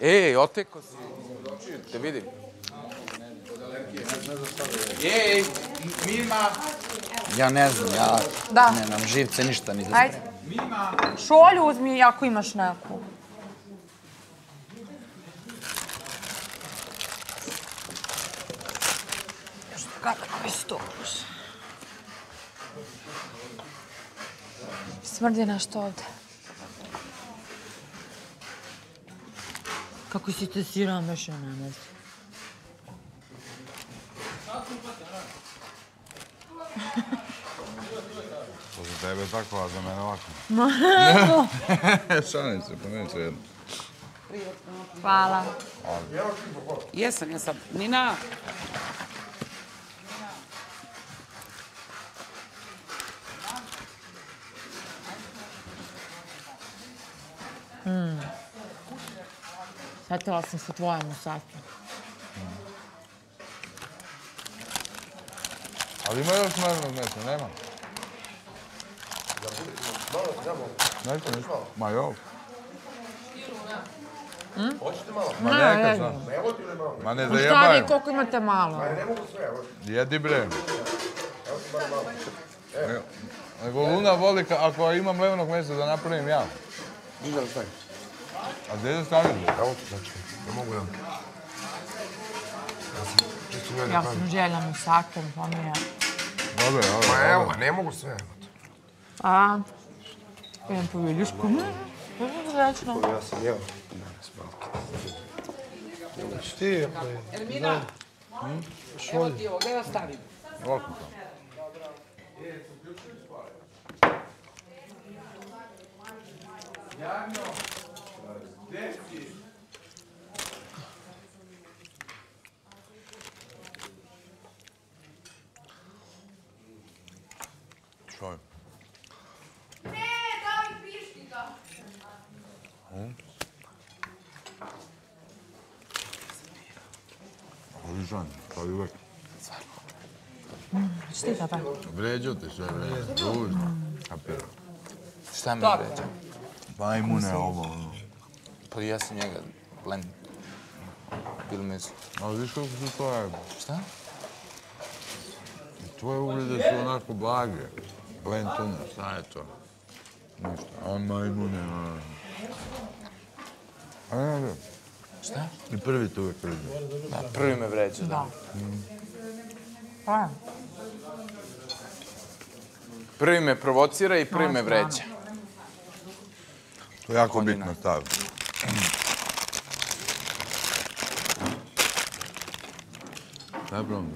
Ej, oteko si. Te vidim. Ej, Mima. Ja ne znam, ja ne nam živce ništa ni da spremam. Mima. Šolju uzmi ako imaš neku. Kako je stokuš? Smrdi našto ovde. Kako si te siromašna na nas? To za tebe tako, a za mene ovako. Mako! Šalim se, pomenim se jedno. Hvala. Jesam, jesam. Nina! Svetila sam se tvojom u sati. Ali ima još mrznog mesa, nema? Neću, neću. Ma joj. Hoćete malo? Ma neka sam. Ma ne zajebaju. Ustavi koliko imate malo. Jedi bre. Nego Luna voli, ako imam mlevnog mesa da napravim ja. Gdje da stavim? A gdje da stavim? Evo ti začekaj, ne mogu jedan. Ja sam željela mu sakem, pa mi je... Dobre, evo. Ma evo, ne mogu sve imati. A... Imam po viljušku. Možda zrečno. Ja sam jeo. Danas, balke. Što ti je? Elmina, evo ti ovo, gdje da stavim? Ovako tamo. Jano, gdje si? Čujem. Ne, daj pišti ga. Odličan, kao i uvek. Svarno. Što ti tata? Vređao te sve vređa. Dužno. Kapirao. Šta mi vređa? Bajmune ovo. Pa ja sam njega blend. Bilo mislim. Ali viš kako su tvoje? Šta? Tvoje uvrede su onako blage. Blend to ne, šta je to? Ništa. On bajmune, ono... A ne, ne. Šta? I prvi te uvijek vređa. Da, prvi me vređa, da. Pa. Prvi me provocira i prvi me vređa. To je jako bitno stavio. Šta je problem?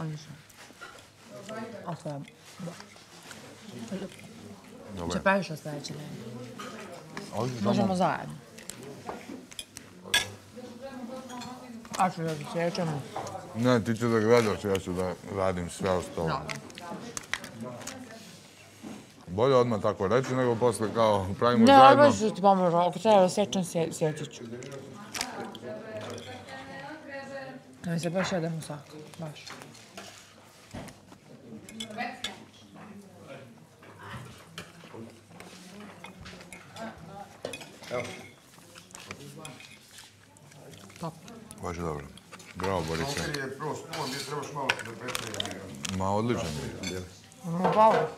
Odlično. Ostavljamo. Če pa još ostavljaći ne. Možemo zajedno. A ću da se sjećamo. Ne, ti ću da gledaš, ja ću da radim sve ostalo. Bolje odmah tako reći, nego posle kao pravimo zajedno. Ne, baš ću ti pomoći, ako treba da sjećam, sjetit ću. Da mi se baš jedem u sako, baš. Top. Baš je dobro. Bravo, Borice. Ovo je prvo spun, gdje trebaš malo da pretrije. Ma, odlično. Hvala.